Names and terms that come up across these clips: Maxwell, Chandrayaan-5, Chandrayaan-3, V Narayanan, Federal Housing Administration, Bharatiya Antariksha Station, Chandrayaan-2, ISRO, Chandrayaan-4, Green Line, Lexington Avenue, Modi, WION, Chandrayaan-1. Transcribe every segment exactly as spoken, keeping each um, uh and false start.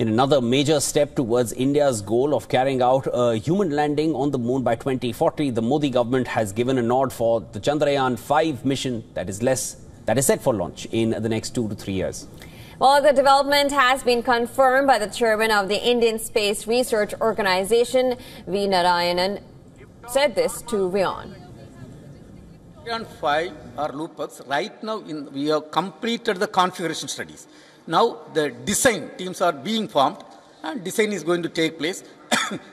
in another major step towards India's goal of carrying out a human landing on the moon by twenty forty, the Modi government has given a nod for the Chandrayaan five mission that is less that is set for launch in the next two to three years. Well, the development has been confirmed by the chairman of the Indian Space Research Organization, V Narayanan, said this to W I O N. Chandrayaan five or Loopex, right now in, we have completed the configuration studies. Now the design teams are being formed and design is going to take place.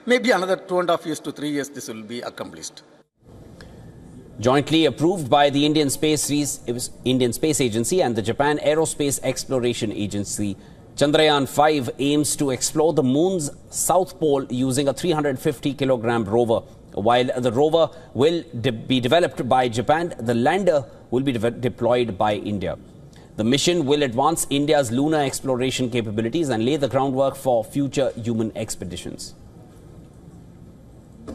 Maybe another two and a half years to three years this will be accomplished. Jointly approved by the Indian Space, it was Indian Space Agency and the Japan Aerospace Exploration Agency, Chandrayaan five aims to explore the moon's south pole using a three hundred fifty kilogram rover. While the rover will de be developed by Japan, the lander will be de deployed by India. The mission will advance India's lunar exploration capabilities and lay the groundwork for future human expeditions.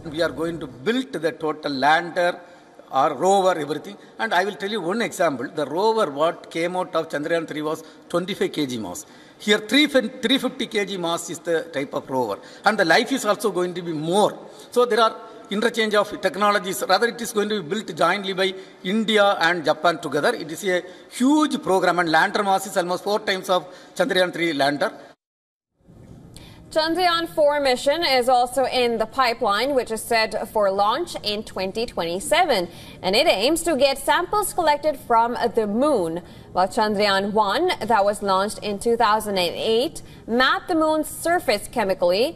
We are going to build the total lander, our rover, everything. And I will tell you one example. The rover what came out of Chandrayaan three was twenty-five kilogram mass. Here three hundred fifty kilogram mass is the type of rover. And the life is also going to be more. So there are interchange of technologies, rather it is going to be built jointly by India and Japan together. It is a huge program and lander mass is almost four times of Chandrayaan three lander. Chandrayaan four mission is also in the pipeline, which is set for launch in twenty twenty-seven, and it aims to get samples collected from the moon. While Chandrayaan one, that was launched in two thousand eight, mapped the moon's surface chemically,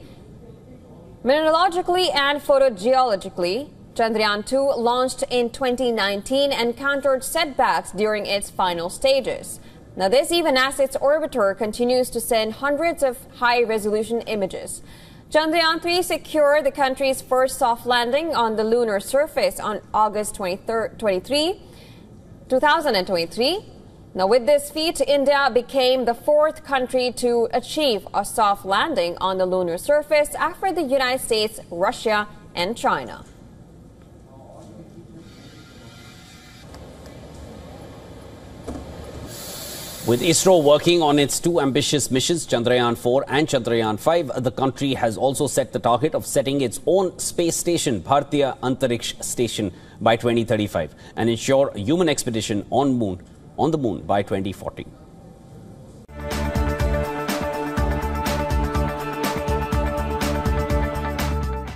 mineralogically and photogeologically. Chandrayaan two, launched in twenty nineteen, encountered setbacks during its final stages. Now this, even as its orbiter continues to send hundreds of high-resolution images. Chandrayaan three secured the country's first soft landing on the lunar surface on August twenty-third, twenty-three, two thousand twenty-three. Now with this feat, India became the fourth country to achieve a soft landing on the lunar surface after the United States, Russia and China. With ISRO working on its two ambitious missions, Chandrayaan four and Chandrayaan five, the country has also set the target of setting its own space station, Bharatiya Antariksha Station, by twenty thirty-five and ensure human expedition on moon. on the moon by twenty forty.